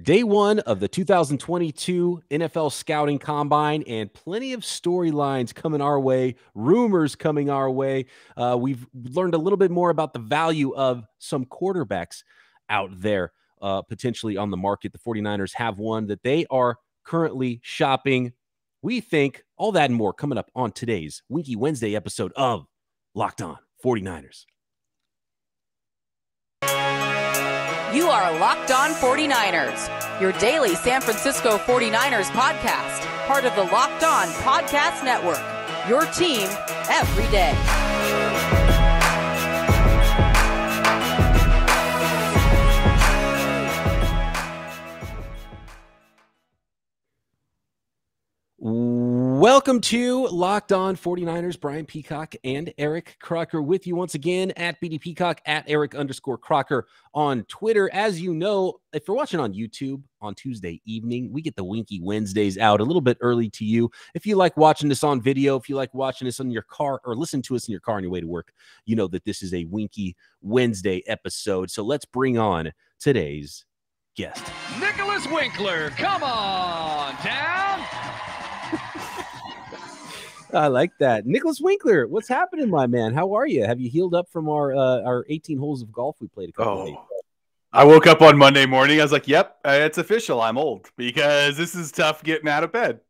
Day one of the 2022 NFL Scouting Combine, and plenty of storylines coming our way, rumors coming our way. We've learned a little bit more about the value of some quarterbacks out there potentially on the market. The 49ers have one that they are currently shopping. We think all that and more coming up on today's Winky Wednesday episode of Locked On 49ers. You are Locked On 49ers, your daily San Francisco 49ers podcast, part of the Locked On Podcast Network, your team every day. Welcome to Locked On 49ers. Brian Peacock and Eric Crocker with you once again at BD Peacock, at Eric_Crocker on Twitter. As you know, if you're watching on YouTube on Tuesday evening, we get the Winky Wednesdays out a little bit early to you. If you like watching this on video, if you like watching this in your car or listen to us in your car on your way to work, you know that this is a Winky Wednesday episode. So let's bring on today's guest. Nicholas Winkler, come on down. I like that. Nicholas Winkler, what's happening, my man? How are you? Have you healed up from our 18 holes of golf we played a couple days ago? I woke up on Monday morning. I was like, yep, it's official. I'm old because this is tough getting out of bed.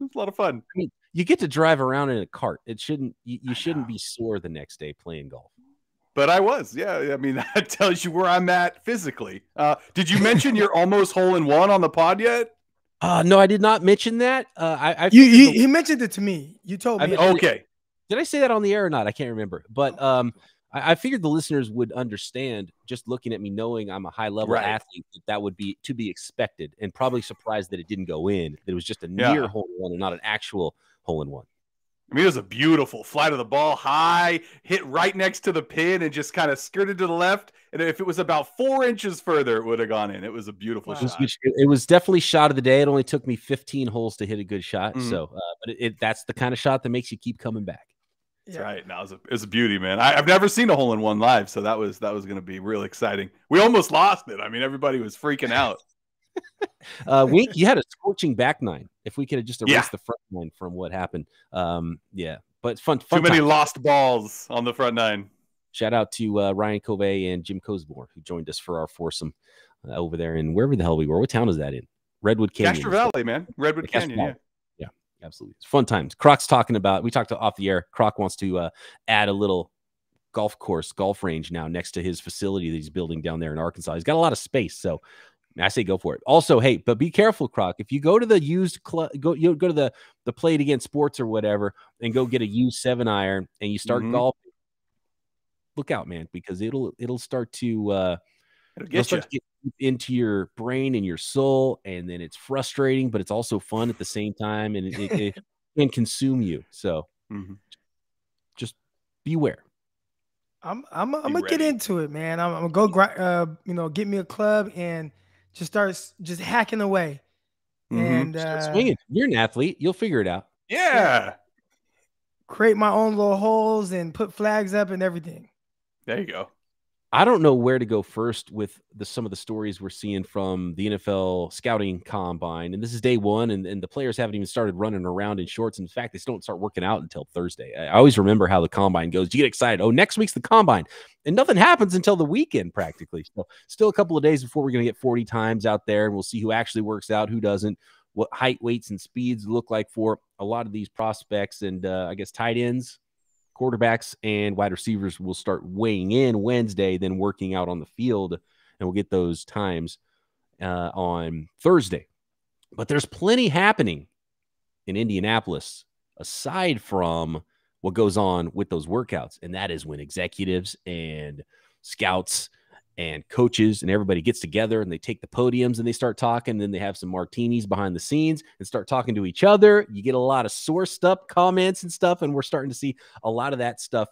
It's a lot of fun. I mean, you get to drive around in a cart. It shouldn't you shouldn't be sore the next day playing golf. But I was. Yeah, I mean, that tells you where I'm at physically. Did you mention your almost hole-in-one on the pod yet? No, I did not mention that. He mentioned it to me. You told me. Okay. Did I say that on the air or not? I can't remember. But I figured the listeners would understand just looking at me, knowing I'm a high-level athlete, that would be to be expected, and probably surprised that it didn't go in, that it was just a near hole-in-one and not an actual hole-in-one. I mean, it was a beautiful flight of the ball, high, hit right next to the pin, and just kind of skirted to the left. And if it was about 4 inches further, it would have gone in. It was a beautiful shot. It was definitely shot of the day. It only took me 15 holes to hit a good shot. So, but that's the kind of shot that makes you keep coming back. That's right. No, it was a beauty, man. I've never seen a hole-in-one live, so that was going to be real exciting. We almost lost it. I mean, everybody was freaking out. Wink, you had a scorching back nine. If we could have just erased the front nine from what happened. But it's fun. Too many lost balls on the front nine. Shout out to Ryan Covey and Jim Cosmore, who joined us for our foursome over there in wherever the hell we were. What town is that in? Redwood Canyon. Castro Valley, man. Redwood Canyon, yeah. Absolutely. It's fun times. Croc's talking about, we talked to off the air, Croc wants to add a little golf range now next to his facility that he's building down there in Arkansas. He's got a lot of space, so I say go for it. Also, hey, but be careful, Croc. If you go to the used club, go to the Played Against Sports or whatever, and go get a used 7-iron, and you start golfing. Look out, man, because it'll start to get into your brain and your soul, and then it's frustrating, but it's also fun at the same time, and it can consume you. So just beware. I'm gonna get into it, man. I'm gonna go get me a club and just hacking away. And swinging. You're an athlete. You'll figure it out. Yeah. Create my own little holes and put flags up and everything. There you go. I don't know where to go first with some of the stories we're seeing from the NFL Scouting Combine. And this is day one, and the players haven't even started running around in shorts. In fact, they still don't start working out until Thursday. I always remember how the Combine goes. You get excited. Oh, next week's the Combine. And nothing happens until the weekend, practically. So still a couple of days before we're going to get 40 times out there, and we'll see who actually works out, who doesn't, what height, weights, and speeds look like for a lot of these prospects. And I guess tight ends, quarterbacks, and wide receivers will start weighing in Wednesday, then working out on the field, and we'll get those times on Thursday. But there's plenty happening in Indianapolis aside from what goes on with those workouts, and that is when executives and scouts and coaches and everybody gets together and they take the podiums and they start talking. Then they have some martinis behind the scenes and start talking to each other. You get a lot of sourced up comments and stuff, and we're starting to see a lot of that stuff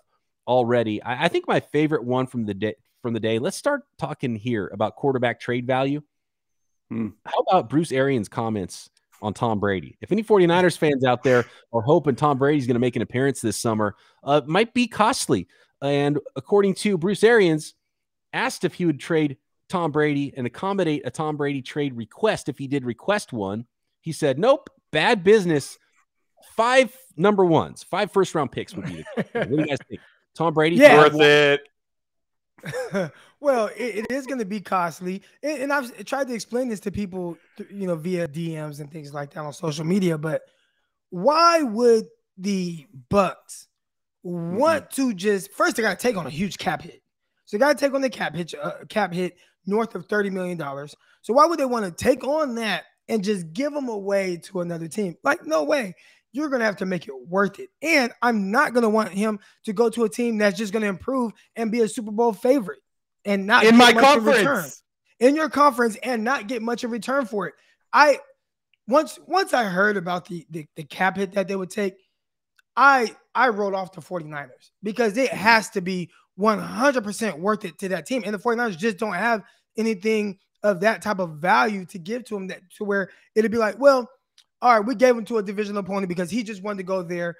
already. I think my favorite one from the day, let's start talking here about quarterback trade value. How about Bruce Arians' comments on Tom Brady? If any 49ers fans out there are hoping Tom Brady's going to make an appearance this summer, it might be costly. And according to Bruce Arians, asked if he would trade Tom Brady and accommodate a Tom Brady trade request if he did request one. He said, nope, bad business. 5 number ones, 5 first-round picks would be the what do you guys think? Tom Brady? Yeah, worth it. Well, it is going to be costly. And I've tried to explain this to people, you know, via DMs and things like that on social media. But why would the Bucks want to just, first, they got to take on a huge cap hit. So they got to take on the cap hit north of $30 million. So why would they want to take on that and just give them away to another team? Like, no way. You're going to have to make it worth it. And I'm not going to want him to go to a team that's just going to improve and be a Super Bowl favorite and not in my conference, in your conference, and not get much in return for it. I once I heard about the cap hit that they would take, I rolled off the 49ers because it has to be 100% worth it to that team. And the 49ers just don't have anything of that type of value to give to them that to where it'd be like, well, all right, we gave him to a divisional opponent because he just wanted to go there,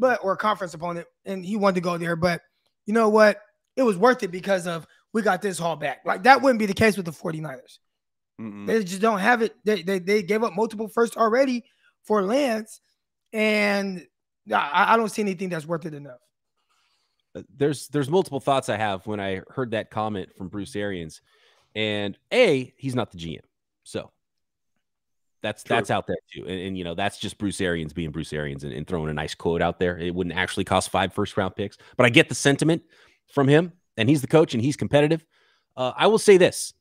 or a conference opponent, and he wanted to go there. But you know what? It was worth it because of we got this haul back. Like, that wouldn't be the case with the 49ers. They just don't have it. They gave up multiple firsts already for Lance, and I don't see anything that's worth it enough. There's multiple thoughts I have when I heard that comment from Bruce Arians. And A, he's not the GM. So that's out there too. And you know, that's just Bruce Arians being Bruce Arians and throwing a nice quote out there. It wouldn't actually cost 5 first-round picks, but I get the sentiment from him, and he's the coach and he's competitive. I will say this.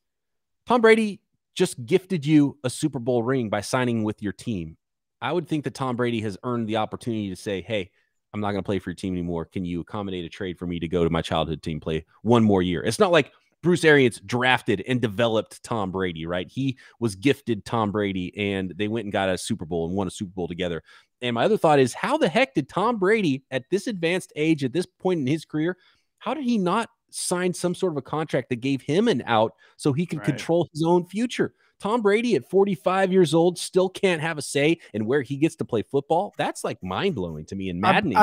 Tom Brady just gifted you a Super Bowl ring by signing with your team. I would think that Tom Brady has earned the opportunity to say, hey, I'm not going to play for your team anymore. Can you accommodate a trade for me to go to my childhood team, play one more year? It's not like Bruce Arians drafted and developed Tom Brady, right? He was gifted Tom Brady, and they went and got a Super Bowl and won a Super Bowl together. And my other thought is, how the heck did Tom Brady at this advanced age, at this point in his career, how did he not sign some sort of a contract that gave him an out so he could control his own future? Tom Brady at 45 years old still can't have a say in where he gets to play football. That's like mind-blowing to me and maddening.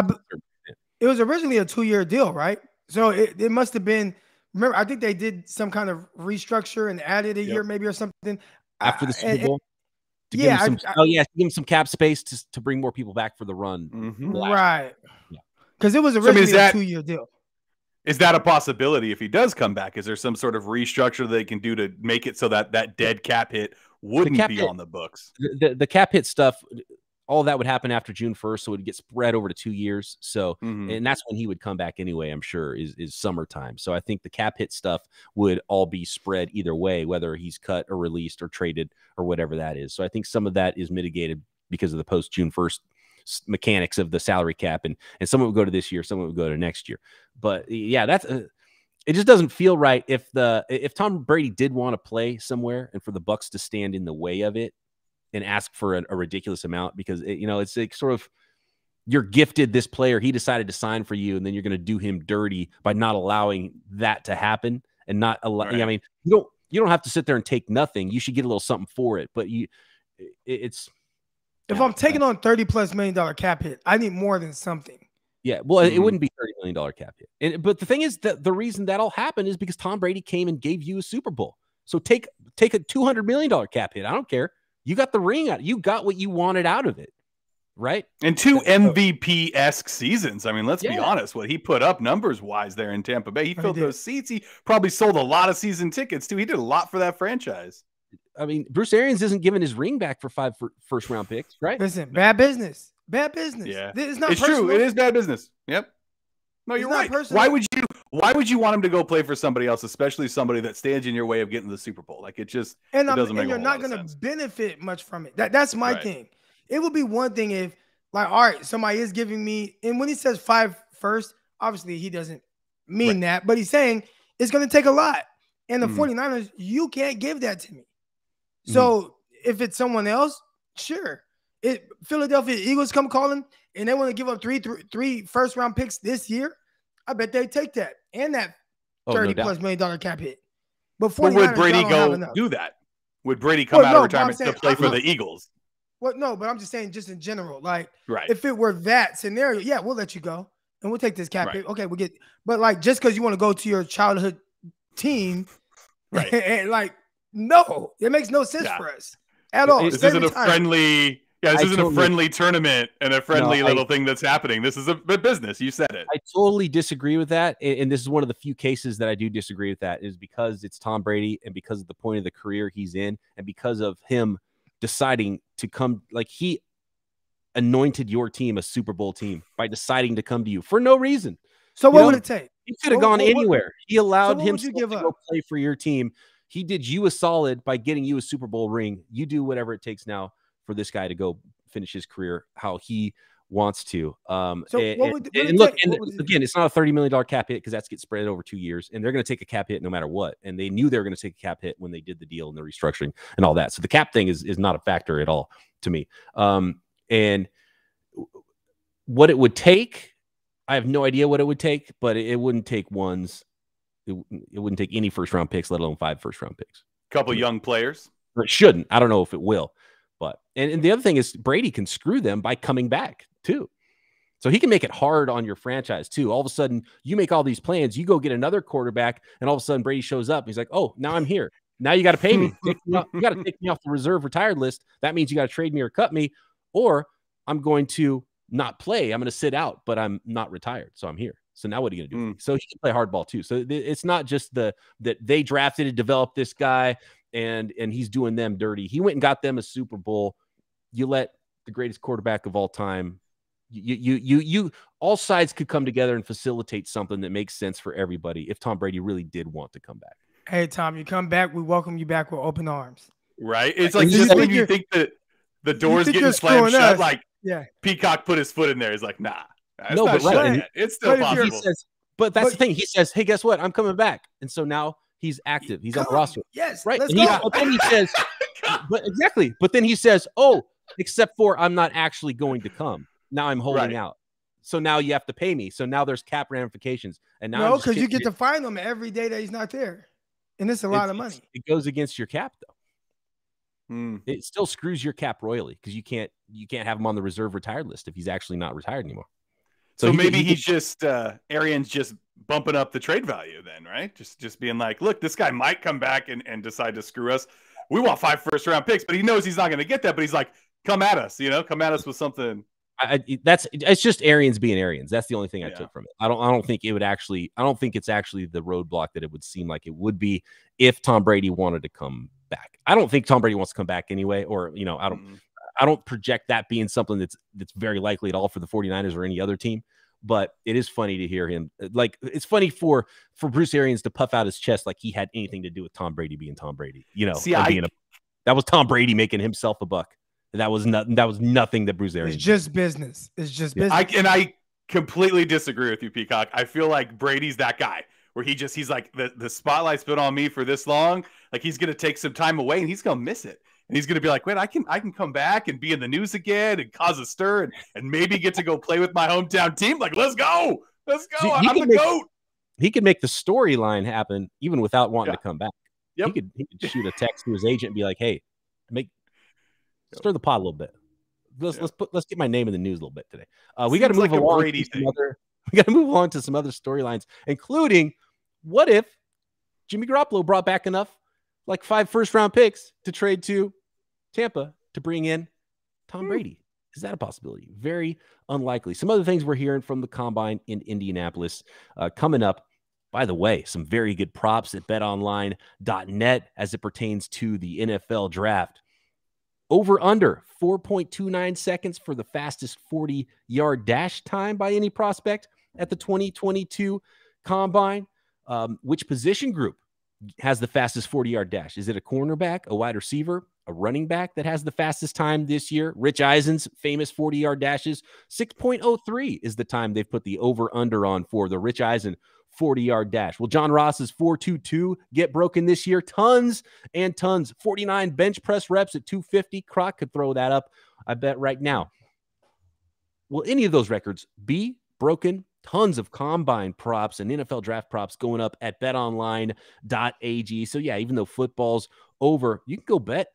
It was originally a 2-year deal, right? So it must have been – remember, I think they did some kind of restructure and added a year maybe or something. After the Super Bowl? To yeah. Give him some, to give him some cap space to bring more people back for the run. Right. Because it was originally a 2-year deal. Is that a possibility if he does come back? Is there some sort of restructure they can do to make it so that that dead cap hit wouldn't be on the books? The cap hit stuff, all that would happen after June 1st, so it would get spread over to 2 years. So, and that's when he would come back anyway, I'm sure, is summertime. So I think the cap hit stuff would all be spread either way, whether he's cut or released or traded or whatever that is. So I think some of that is mitigated because of the post-June 1st mechanics of the salary cap, and some would go to this year, some would go to next year. But, yeah, that's it just doesn't feel right. If Tom Brady did want to play somewhere and for the Bucks to stand in the way of it, and ask for a ridiculous amount because, you know, it's like sort of you're gifted this player. He decided to sign for you, and then you're going to do him dirty by not allowing that to happen and not allow. I mean, you don't have to sit there and take nothing. You should get a little something for it. But if I'm taking on $30+ million cap hit, I need more than something. Yeah, well, it wouldn't be $30 million cap hit. But the thing is that the reason that all happened is because Tom Brady came and gave you a Super Bowl. So take a $200 million cap hit. I don't care. You got the ring out. You got what you wanted out of it, right? And 2 MVP-esque seasons. I mean, let's be honest. What he put up numbers-wise there in Tampa Bay, he filled those seats. He probably sold a lot of season tickets, too. He did a lot for that franchise. I mean, Bruce Arians isn't giving his ring back for 5 first-round picks, right? Listen, bad business. Bad business. Yeah. It's not personal. True. It is bad business. Yep. No, you're right. Personal. Why would you want him to go play for somebody else, especially somebody that stands in your way of getting the Super Bowl? Like, it just doesn't make a whole lot of sense. And you're not going to benefit much from it. That's my thing. It would be one thing if, like, all right, somebody is giving me, and when he says 5 first, obviously he doesn't mean that, but he's saying it's going to take a lot. And the 49ers, you can't give that to me. So if it's someone else, sure. Philadelphia Eagles come calling and they want to give up three first-round picks this year, I bet they take that and that $30+ million cap hit. But would Brady go do that? Would Brady come out of retirement to play for the Eagles? Well, no, but I'm just saying just in general. Like, if it were that scenario, yeah, we'll let you go and we'll take this cap hit. Okay, we'll get – but, like, just because you want to go to your childhood team Right. And like, no, it makes no sense for us at all. This isn't a friendly, this isn't a friendly tournament and a friendly little thing that's happening. This is a business. You said it. I totally disagree with that. And this is one of the few cases that I do disagree with that, is because it's Tom Brady and because of the point of the career he's in and because of him deciding to come, like he anointed your team a Super Bowl team by deciding to come to you for no reason. So what would it take? He could have gone anywhere. He allowed him to go play for your team. He did you a solid by getting you a Super Bowl ring. You do whatever it takes now for this guy to go finish his career how he wants to. And look, again, it's not a $30 million cap hit because that's get spread over 2 years, and they're going to take a cap hit no matter what. And they knew they were going to take a cap hit when they did the deal and the restructuring and all that. So the cap thing is not a factor at all to me. And what it would take, I have no idea what it would take, but it wouldn't take ones. It wouldn't take any first-round picks, let alone 5 first-round picks. A couple young players. Or it shouldn't. I don't know if it will. But and the other thing is Brady can screw them by coming back, too. So he can make it hard on your franchise, too. All of a sudden, you make all these plans. You go get another quarterback, and all of a sudden Brady shows up. And he's like, oh, now I'm here. Now you got to pay me. You got to take me off the reserve retired list. That means you got to trade me or cut me, or I'm going to not play. I'm going to sit out, but I'm not retired, so I'm here. So now what are you going to do? So he can play hardball too. So it's not just that they drafted and developed this guy and he's doing them dirty. He went and got them a Super Bowl. You let the greatest quarterback of all time. You all sides could come together and facilitate something that makes sense for everybody if Tom Brady really did want to come back. Hey, Tom, you come back, we welcome you back with open arms. Right? It's like just when you think that the door's getting slammed shut, like, yeah, Peacock put his foot in there. He's like, nah. No, but right. It's still possible. Says, but that's the thing. He says, hey, guess what? I'm coming back. And so now he's active. He's on the roster. Yes. Right. And then he says, but exactly. But then he says, oh, except for I'm not actually going to come. Now I'm holding out. So now you have to pay me. So now there's cap ramifications. And now because you get to find him every day that he's not there. And it's a lot of money. It goes against your cap, though. It still screws your cap royally because you can't have him on the reserve retired list if he's actually not retired anymore. So maybe he's just Arians just bumping up the trade value then, right? Just being like, look, this guy might come back and decide to screw us. We want 5 first-round picks, but he knows he's not going to get that. But he's like, come at us, you know, come at us with something. It's just Arians being Arians. That's the only thing I took from it. I don't think it would actually. I don't think it's actually the roadblock that it would seem like it would be if Tom Brady wanted to come back. I don't think Tom Brady wants to come back anyway, or you know, I don't project that being something that's very likely at all for the 49ers or any other team. But it is funny to hear him. Like, it's funny for Bruce Arians to puff out his chest like he had anything to do with Tom Brady being Tom Brady. You know, see, that was Tom Brady making himself a buck. That was nothing. That was nothing that Bruce Arians. It's just business. It's just business. I completely disagree with you, Peacock. I feel like Brady's that guy where he's like, the spotlight's been on me for this long. Like, he's gonna take some time away and he's gonna miss it. And he's going to be like, wait, I can come back and be in the news again and cause a stir and maybe get to go play with my hometown team. Like, let's go. Let's go. See, I'm the GOAT. He could make the storyline happen even without wanting to come back. Yep. He could shoot a text to his agent and be like, hey, stir the pot a little bit. Let's get my name in the news a little bit today. We got to move along. We got to move on to some other storylines, including what if Jimmy Garoppolo brought back enough, like 5 first-round picks to trade to Tampa to bring in Tom Brady. Is that a possibility? Very unlikely. Some other things we're hearing from the Combine in Indianapolis coming up. By the way, some very good props at betonline.net as it pertains to the NFL draft. Over under 4.29 seconds for the fastest 40-yard dash time by any prospect at the 2022 Combine. Which position group has the fastest 40-yard dash? Is it a cornerback, a wide receiver, a running back that has the fastest time this year? Rich Eisen's famous 40-yard dashes, 6.03 is the time they've put the over-under on for the Rich Eisen 40-yard dash. Will John Ross's 4.22 get broken this year? Tons and tons. 49 bench press reps at 250. Kroc could throw that up, I bet, right now. Will any of those records be broken? Tons of combine props and NFL draft props going up at betonline.ag. So, yeah, even though football's over, you can go bet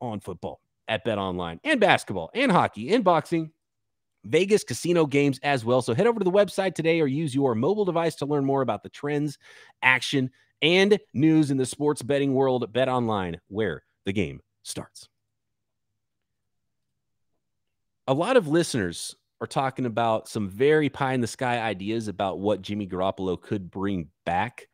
on football at BetOnline, and basketball and hockey and boxing, Vegas casino games as well. So head over to the website today or use your mobile device to learn more about the trends, action, and news in the sports betting world. Bet online, where the game starts. A lot of listeners are talking about some very pie-in-the-sky ideas about what Jimmy Garoppolo could bring back.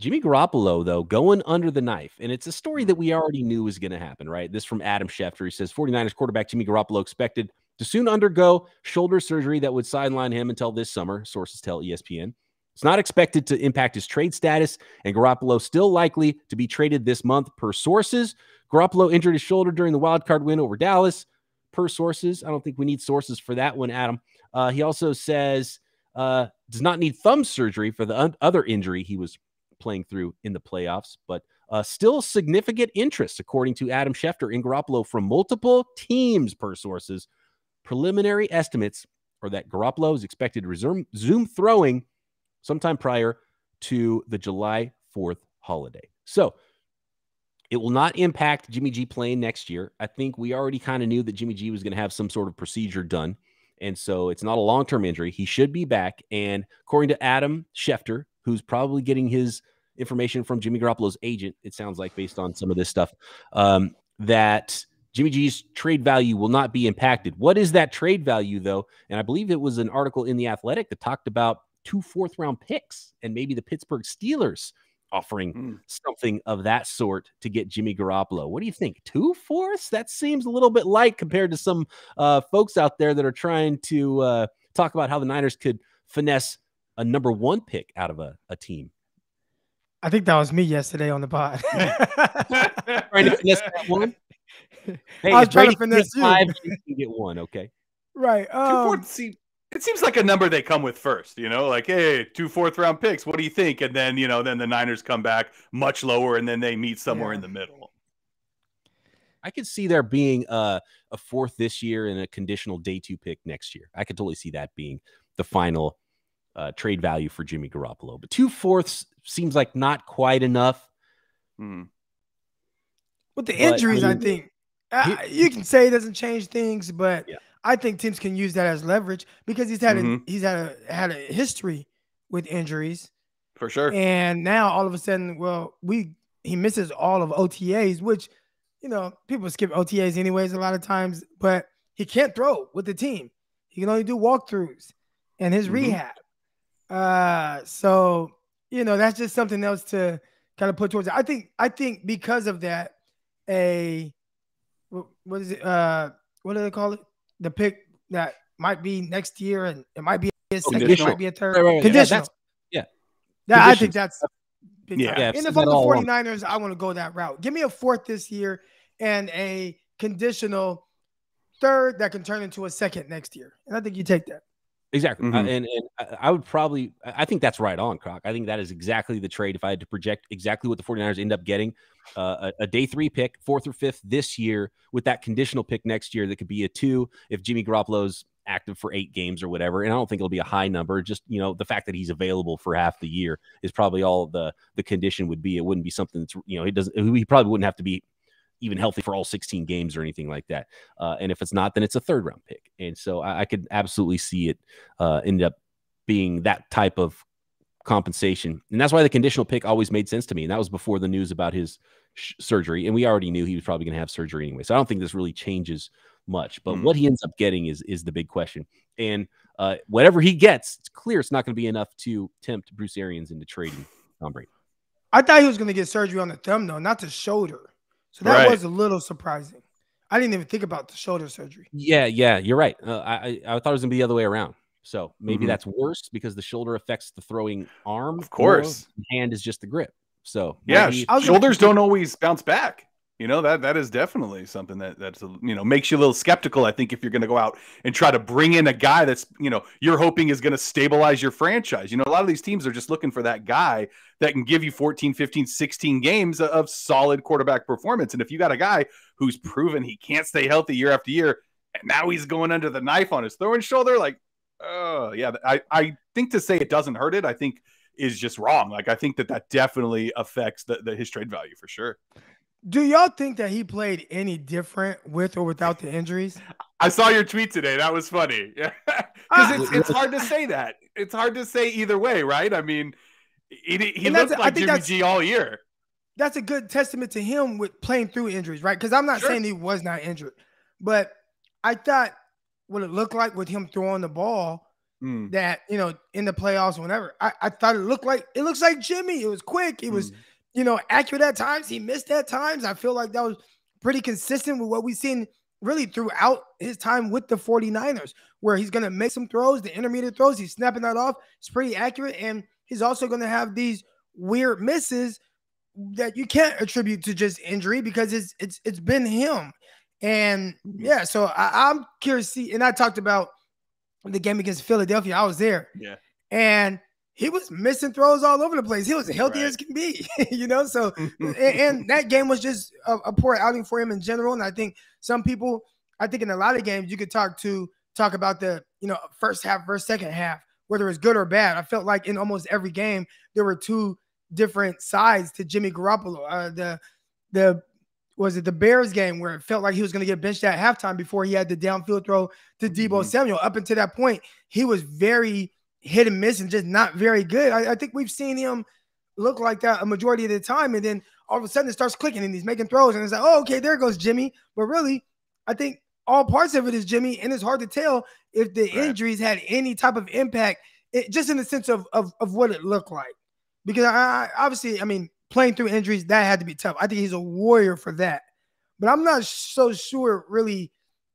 Jimmy Garoppolo, though, going under the knife. And it's a story that we already knew was going to happen, right? This from Adam Schefter. He says 49ers quarterback Jimmy Garoppolo expected to soon undergo shoulder surgery that would sideline him until this summer, sources tell ESPN. It's not expected to impact his trade status, and Garoppolo still likely to be traded this month, per sources. Garoppolo injured his shoulder during the wildcard win over Dallas, per sources. I don't think we need sources for that one, Adam. He also says does not need thumb surgery for the other injury he was playing through in the playoffs, but still significant interest, according to Adam Schefter, in Garoppolo from multiple teams, per sources. Preliminary estimates are that Garoppolo is expected to resume throwing sometime prior to the July 4th holiday. So it will not impact Jimmy G playing next year. I think we already kind of knew that Jimmy G was going to have some sort of procedure done, and so it's not a long-term injury. He should be back, and according to Adam Schefter, who's probably getting his information from Jimmy Garoppolo's agent, it sounds like, based on some of this stuff, that Jimmy G's trade value will not be impacted. What is that trade value, though? And I believe it was an article in The Athletic that talked about 2 fourth-round picks and maybe the Pittsburgh Steelers offering something of that sort to get Jimmy Garoppolo. What do you think? 2 fourths? That seems a little bit light compared to some folks out there that are trying to talk about how the Niners could finesse a #1 pick out of a team. I think that was me yesterday on the pod. Trying to finesse that one? Hey, I was trying to finesse you. 5, you can get 1, okay? Right. 2 fourths. It seems like a number they come with first, you know, like, hey, 2 fourth-round picks. What do you think? And then, you know, then the Niners come back much lower, and then they meet somewhere in the middle. I could see there being a fourth this year and a conditional day 2 pick next year. I could totally see that being the final trade value for Jimmy Garoppolo. But 2 fourths seems like not quite enough. With the injuries, I mean, I think you can say it doesn't change things, but I think teams can use that as leverage because he's had a history with injuries, for sure. And now all of a sudden, well, he misses all of OTAs, which, you know, people skip OTAs anyways a lot of times. But he can't throw with the team; he can only do walkthroughs and his rehab. So you know, that's just something else to kind of put towards it. I think because of that, what is it? What do they call it? The pick that might be next year, and it might be a second, it might be a third. Right. Conditional. Yeah. That, I think that's big. Yeah. And if I'm the 49ers, I want to go that route. Give me a fourth this year and a conditional third that can turn into a second next year. And I think you take that. Exactly. And I would probably, I think that's right on, Croc. I think that is exactly the trade. If I had to project exactly what the 49ers end up getting, a day 3 pick, 4th or 5th this year, with that conditional pick next year, that could be a 2 if Jimmy Garoppolo's active for 8 games or whatever. And I don't think it'll be a high number. Just, you know, the fact that he's available for half the year is probably all the condition would be. It wouldn't be something that's, you know, he probably wouldn't have to be even healthy for all 16 games or anything like that. And if it's not, then it's a third-round pick. And so I could absolutely see it end up being that type of compensation. And that's why the conditional pick always made sense to me. And that was before the news about his surgery. And we already knew he was probably going to have surgery anyway. So I don't think this really changes much. But what he ends up getting is the big question. And whatever he gets, it's clear it's not going to be enough to tempt Bruce Arians into trading Tom Brady. I thought he was going to get surgery on the thumb, though, not the shoulder. So that was a little surprising. I didn't even think about the shoulder surgery. Yeah, you're right. I thought it was going to be the other way around. So maybe that's worse because the shoulder affects the throwing arm. Of course. The hand is just the grip. So yeah, shoulders don't always bounce back. You know, that is definitely something that's, you know, makes you a little skeptical, I think, if you're going to go out and try to bring in a guy that's, you know, you're hoping is going to stabilize your franchise. You know, a lot of these teams are just looking for that guy that can give you 14, 15, 16 games of solid quarterback performance. And if you got a guy who's proven he can't stay healthy year after year, and now he's going under the knife on his throwing shoulder, like, oh, yeah, I think to say it doesn't hurt it, I think, is just wrong. Like, I think that definitely affects his trade value for sure. Do y'all think that he played any different with or without the injuries? I saw your tweet today. That was funny. Because it's hard to say that. It's hard to say either way, right? I mean, He looked like Jimmy G all year. That's a good testament to him with playing through injuries, right? Because I'm not saying he was not injured, but I thought what it looked like with him throwing the ball that, you know, in the playoffs, whenever I thought it looked like, it looks like Jimmy. It was quick. It was, you know, accurate at times. He missed at times. I feel like that was pretty consistent with what we've seen really throughout his time with the 49ers, where he's going to make some throws, the intermediate throws. He's snapping that off. It's pretty accurate. And he's also going to have these weird misses that you can't attribute to just injury, because it's been him. And yeah, so I'm curious to see. And I talked about the game against Philadelphia. I was there. Yeah. And he was missing throws all over the place. He was healthy as can be, you know? So, and that game was just a poor outing for him in general. And I think some people, I think in a lot of games you could talk about the, you know, first half versus second half, whether it's good or bad. I felt like in almost every game, there were two different sides to Jimmy Garoppolo. Was it the Bears game where it felt like he was going to get benched at halftime before he had the downfield throw to Debo Samuel? Up until that point, he was very hit and miss and just not very good. I think we've seen him look like that a majority of the time, and then all of a sudden it starts clicking and he's making throws, and it's like, oh, okay, there goes Jimmy. But really, I think all parts of it is Jimmy, and it's hard to tell if the injuries had any type of impact, just in the sense of what it looked like. Because obviously, I mean, playing through injuries, that had to be tough. I think he's a warrior for that. But I'm not so sure it really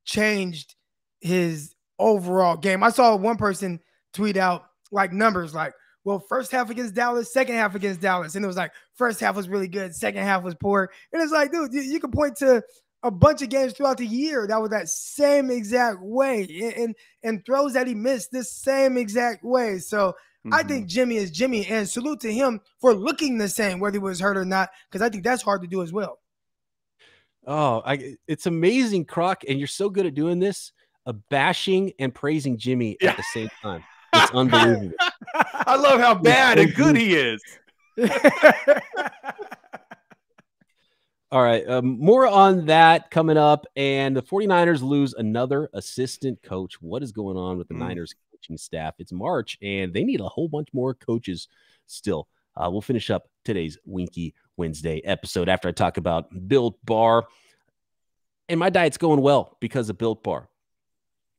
changed his overall game. I saw one person tweet out like numbers like, well, first half against Dallas, second half against Dallas. And it was like, first half was really good, second half was poor. And it's like, dude, you can point to a bunch of games throughout the year that was that same exact way, and throws that he missed the same exact way. So I think Jimmy is Jimmy, and salute to him for looking the same, whether he was hurt or not, because I think that's hard to do as well. Oh, it's amazing, Croc, and you're so good at doing this, bashing and praising Jimmy at the same time. It's unbelievable. I love how bad and good he is. All right, more on that coming up, and the 49ers lose another assistant coach. What is going on with the Niners coaching staff? It's March, and they need a whole bunch more coaches still. We'll finish up today's Winky Wednesday episode after I talk about Built Bar. And my diet's going well because of Built Bar.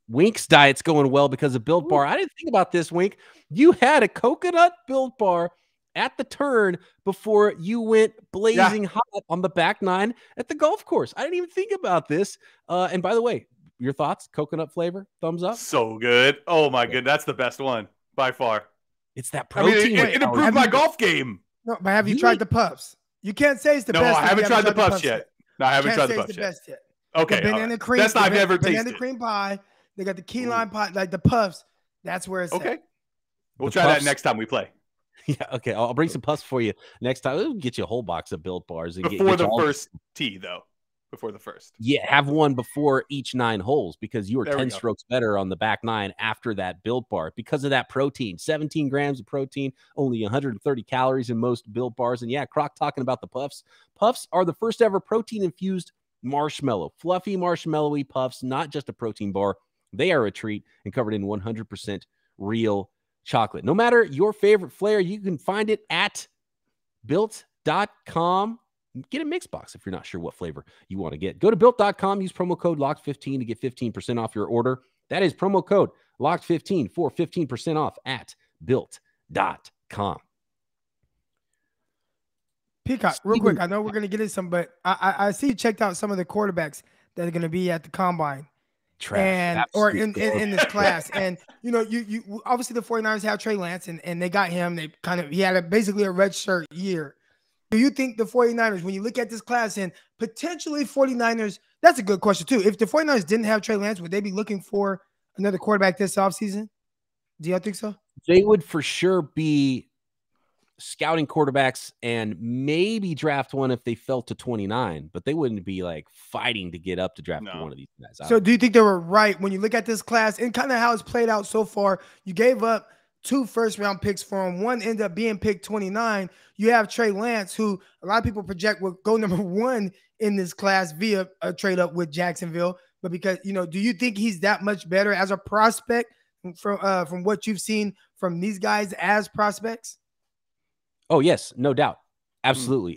Wink's diet's going well because of Built Bar. I didn't think about this, Wink. You had a coconut Built Bar at the turn before you went blazing hot on the back nine at the golf course. I didn't even think about this. And by the way, your thoughts, coconut flavor, thumbs up. So good. Oh my goodness. That's the best one by far. It's that protein. I mean, it improved my golf game. No, but have you tried the puffs? You can't say it's the best. No, I haven't tried the puffs yet. No, I haven't tried the puffs yet. Okay. The banana cream. That's not, I've never tasted. Banana cream pie. They got the key lime pie, like the puffs. That's where it's at. Okay. We'll try that next time we play. Yeah, okay. I'll bring some puffs for you next time. We'll get you a whole box of Built Bars. And before the first tee, though. Before the first. Yeah, have one before each 9 holes, because you were 10 strokes better on the back 9 after that Built Bar because of that protein. 17 grams of protein, only 130 calories in most Built Bars. And yeah, Croc talking about the puffs. Puffs are the first ever protein-infused marshmallow. Fluffy, marshmallowy puffs, not just a protein bar. They are a treat and covered in 100% real chocolate. No matter your favorite flair, you can find it at built.com. Get a mix box if you're not sure what flavor you want to get. Go to built.com, use promo code LOCKED15 to get 15% off your order. That is promo code LOCKED15 for 15% off at built.com. Peacock, real quick, I know we're going to get into some, but I see you checked out some of the quarterbacks that are going to be at the combine. in this class. And you know, you obviously the 49ers have Trey Lance, and they got him. They he had basically a redshirt year. Do you think the 49ers, when you look at this class and potentially 49ers, that's a good question too. If the 49ers didn't have Trey Lance, would they be looking for another quarterback this offseason? Do y'all think so? They would for sure be scouting quarterbacks and maybe draft one if they fell to 29, but they wouldn't be like fighting to get up to draft one of these guys. So do you think they were right when you look at this class and kind of how it's played out so far? You gave up 2 first-round picks for him. One ended up being pick 29. You have Trey Lance, who a lot of people project will go #1 in this class via a trade-up with Jacksonville. But because, you know, do you think he's that much better as a prospect from what you've seen from these guys as prospects? Oh yes, no doubt. Absolutely.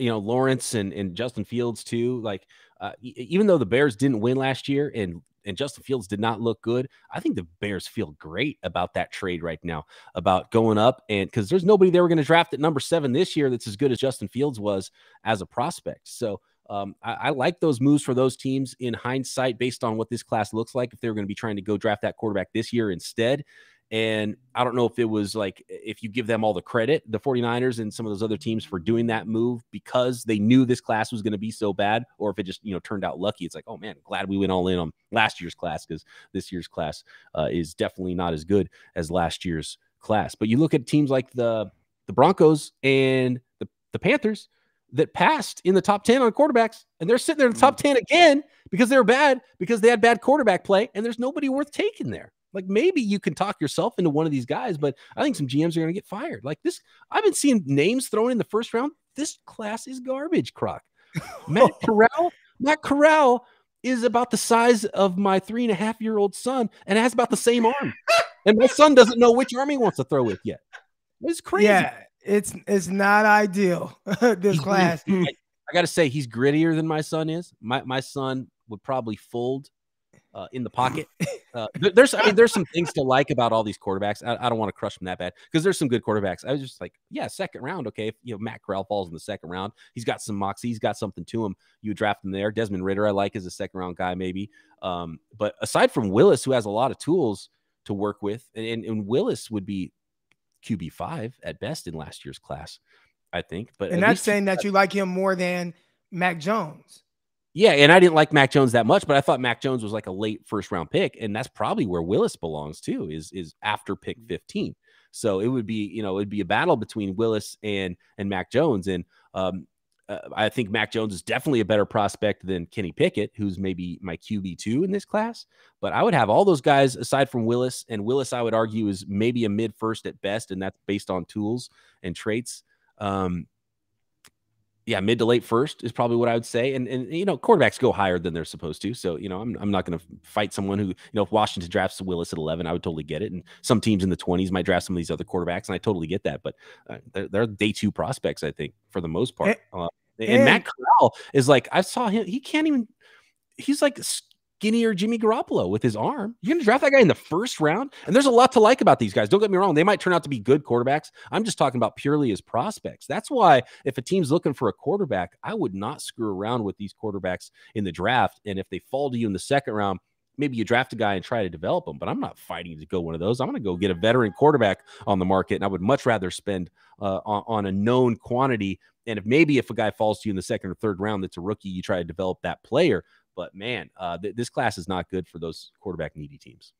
You know, Lawrence and Justin Fields too. Like, even though the Bears didn't win last year and Justin Fields did not look good, I think the Bears feel great about that trade right now, about going up, and because there's nobody they were going to draft at number 7 this year that's as good as Justin Fields was as a prospect. So I like those moves for those teams in hindsight, based on what this class looks like, if they're going to be trying to go draft that quarterback this year instead. And I don't know if it was like, if you give them all the credit, the 49ers and some of those other teams, for doing that move because they knew this class was going to be so bad, or if it just, you know, turned out lucky. It's like, oh man, glad we went all in on last year's class, because this year's class is definitely not as good as last year's class. But you look at teams like the Broncos and the Panthers that passed in the top 10 on quarterbacks, and they're sitting there in the top 10 again because they're bad, because they had bad quarterback play, and there's nobody worth taking there. Like, maybe you can talk yourself into one of these guys, but I think some GMs are going to get fired. Like this, I've been seeing names thrown in the first round. This class is garbage, Croc. Matt Corral is about the size of my 3.5-year-old son and has about the same arm. And my son doesn't know which arm he wants to throw with yet. It's crazy. Yeah, it's not ideal, this class. I got to say, he's grittier than my son is. My son would probably fold in the pocket. There's some things to like about all these quarterbacks. I don't want to crush them that bad, because there's some good quarterbacks. I was just like, yeah, second round. Okay. If, you know, Matt Corral falls in the second round, he's got some moxie, he's got something to him. You draft him there. Desmond Ridder, I like as a second round guy, maybe. But aside from Willis, who has a lot of tools to work with, and Willis would be QB5 at best in last year's class, I think. But and that's saying that you like him more than Mac Jones. Yeah, and I didn't like Mac Jones that much, but I thought Mac Jones was like a late first-round pick, and that's probably where Willis belongs too, is after pick 15. So it would be, you know, it'd be a battle between Willis and Mac Jones, and I think Mac Jones is definitely a better prospect than Kenny Pickett, who's maybe my QB2 in this class. But I would have all those guys aside from Willis, and Willis I would argue is maybe a mid-first at best, and that's based on tools and traits. Yeah, mid to late first is probably what I would say. And you know, quarterbacks go higher than they're supposed to. So, you know, I'm not going to fight someone who, you know, if Washington drafts Willis at 11, I would totally get it. And some teams in the 20s might draft some of these other quarterbacks, and I totally get that. But they're day 2 prospects, I think, for the most part. And Matt Corral is like, I saw him. He can't even, he's like skinnier Jimmy Garoppolo with his arm. You're going to draft that guy in the first round? And there's a lot to like about these guys. Don't get me wrong. They might turn out to be good quarterbacks. I'm just talking about purely as prospects. That's why if a team's looking for a quarterback, I would not screw around with these quarterbacks in the draft. And if they fall to you in the second round, maybe you draft a guy and try to develop them, but I'm not fighting to go one of those. I'm going to go get a veteran quarterback on the market, and I would much rather spend on a known quantity. And if a guy falls to you in the second or third round that's a rookie, you try to develop that player. But man, this class is not good for those quarterback needy teams.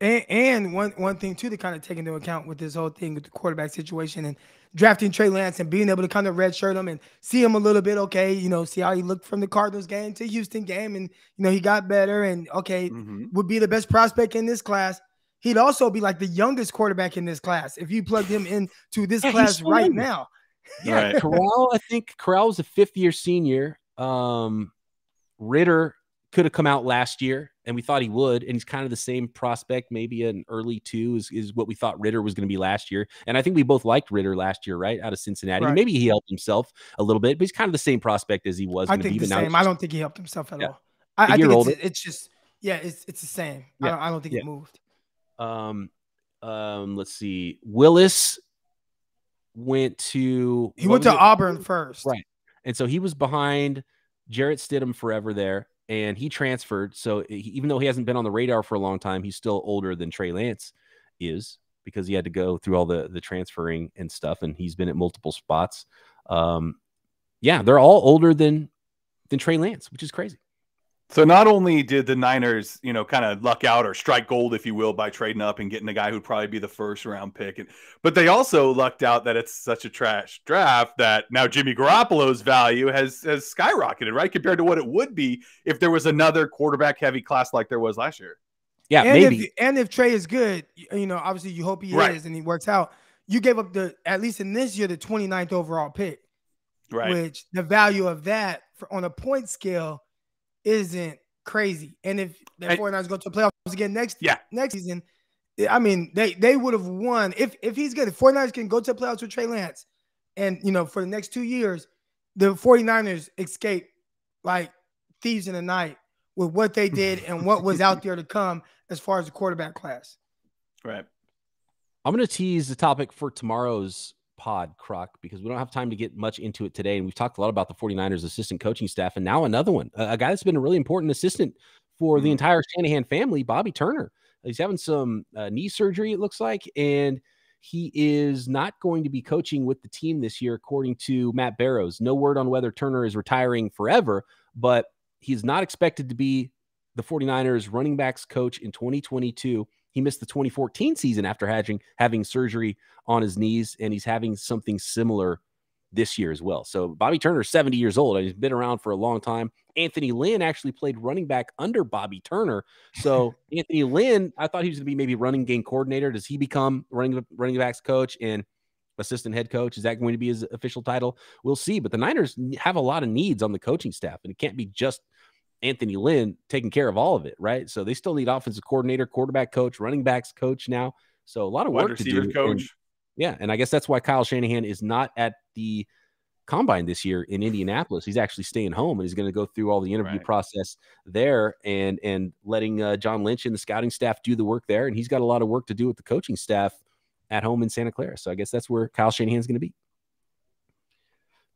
And one thing too to kind of take into account with this whole thing with the quarterback situation and drafting Trey Lance and being able to kind of redshirt him and see him a little bit, okay, you know, see how he looked from the Cardinals game to Houston game, and you know, he got better, and okay, would be the best prospect in this class. He'd also be like the youngest quarterback in this class if you plugged him into this class right now. Yeah, right. I think Corral was a 5th-year senior. Ridder could have come out last year, and we thought he would, and he's kind of the same prospect, maybe an early 2 is what we thought Ridder was going to be last year. And I think we both liked Ridder last year, right, out of Cincinnati. Right. Maybe he helped himself a little bit, but he's kind of the same prospect as he was. I think the same. I don't think he helped himself at all. I think it's just, yeah, it's the same. Yeah. I don't think it moved. Let's see. Willis went to Auburn first. Right. And so he was behind Jarrett Stidham forever there. And he transferred, so even though he hasn't been on the radar for a long time, he's still older than Trey Lance is, because he had to go through all the transferring and stuff, and he's been at multiple spots. Yeah, they're all older than Trey Lance, which is crazy. So not only did the Niners, you know, kind of luck out or strike gold, if you will, by trading up and getting a guy who'd probably be the first-round pick, but they also lucked out that it's such a trash draft that now Jimmy Garoppolo's value has skyrocketed, right, compared to what it would be if there was another quarterback-heavy class like there was last year. Yeah, and maybe. If Trey is good, you know, obviously you hope he is and he works out. You gave up at least in this year, the 29th overall pick, right? Which the value of that on a point scale isn't crazy. And if the 49ers go to the playoffs again next season, I mean, they would have won. If he's good, if 49ers can go to the playoffs with Trey Lance, And, you know, for the next 2 years, the 49ers escaped like thieves in the night with what they did and what was out there to come as far as the quarterback class. Right. I'm going to tease the topic for tomorrow's pod, Croc, because we don't have time to get much into it today. And we've talked a lot about the 49ers assistant coaching staff. And now another one, a guy that's been a really important assistant for the entire Shanahan family, Bobby Turner. He's having some knee surgery, it looks like, and he is not going to be coaching with the team this year, according to Matt Barrows. No word on whether Turner is retiring forever, but he's not expected to be the 49ers running backs coach in 2022. He missed the 2014 season after having surgery on his knees, and he's having something similar this year as well. So Bobby Turner is 70 years old. He's been around for a long time. Anthony Lynn actually played running back under Bobby Turner. So Anthony Lynn, I thought he was going to be maybe running game coordinator. Does he become running backs coach and assistant head coach? Is that going to be his official title? We'll see. But the Niners have a lot of needs on the coaching staff, and it can't be just Anthony Lynn taking care of all of it, right? So they still need offensive coordinator, quarterback coach, running backs coach now. So a lot of work to do. Wide receiver coach. Yeah, and I guess that's why Kyle Shanahan is not at the combine this year in Indianapolis. He's actually staying home, and he's going to go through all the interview process there and letting John Lynch and the scouting staff do the work there. And he's got a lot of work to do with the coaching staff at home in Santa Clara. So I guess that's where Kyle Shanahan's going to be.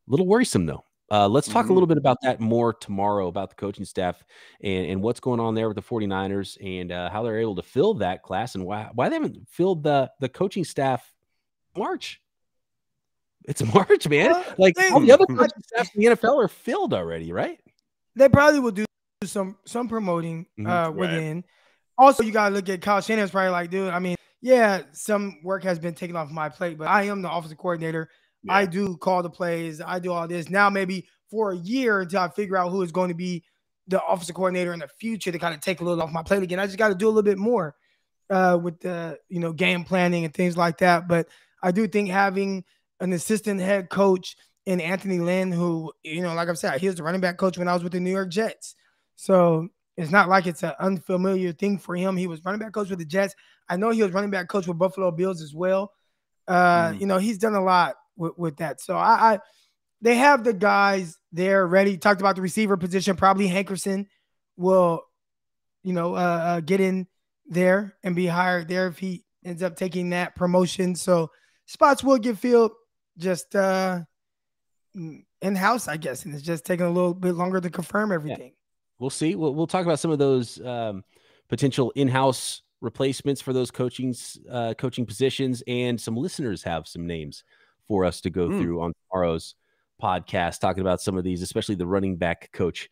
A little worrisome, though. Let's talk a little bit about that more tomorrow, about the coaching staff and what's going on there with the 49ers and how they're able to fill that class and why they haven't filled the coaching staff March. It's March, man. Like all the other coaching staff in the NFL are filled already, right? They probably will do some promoting within. Also, you got to look at Kyle Shanahan's probably like, dude, I mean, yeah, some work has been taken off my plate, but I am the offensive coordinator. Yeah. I do call the plays. I do all this. Now maybe for a year until I figure out who is going to be the offensive coordinator in the future to kind of take a little off my plate again. I just got to do a little bit more with the game planning and things like that. But I do think having an assistant head coach in Anthony Lynn, who, like I've said, he was the running back coach when I was with the New York Jets. So it's not like it's an unfamiliar thing for him. He was running back coach with the Jets. I know he was running back coach with Buffalo Bills as well. He's done a lot with that. So they have the guys there ready. Talked about the receiver position. Probably Hankerson will, get in there and be hired there if he ends up taking that promotion. So spots will get filled just in-house, I guess. And it's just taking a little bit longer to confirm everything. Yeah. We'll see. We'll talk about some of those potential in-house replacements for those coaching positions. And some listeners have some names for us to go through on tomorrow's podcast, talking about some of these, especially the running back coach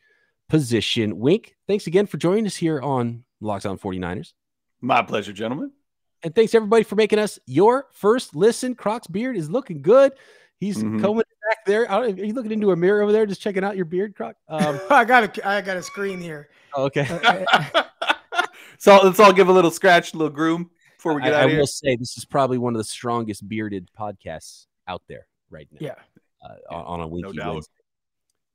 position. Wink, thanks again for joining us here on Locked On 49ers. My pleasure, gentlemen. And thanks, everybody, for making us your first listen. Croc's beard is looking good. He's combing back there. Are you looking into a mirror over there, just checking out your beard, Croc? I got a screen here. Oh, okay. So let's all give a little scratch, a little groom before we get out of here. I will say this is probably one of the strongest bearded podcasts out there right now. Yeah. On a Winky Wednesday.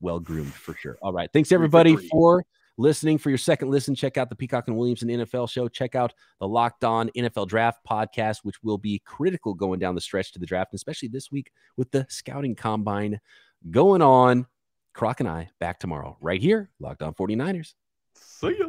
Well-groomed for sure. All right. Thanks, everybody, for listening. For your second listen, check out the Peacock and Williamson NFL show. Check out the Locked On NFL Draft podcast, which will be critical going down the stretch to the draft, especially this week with the scouting combine going on. Croc and I back tomorrow right here, Locked On 49ers. See ya.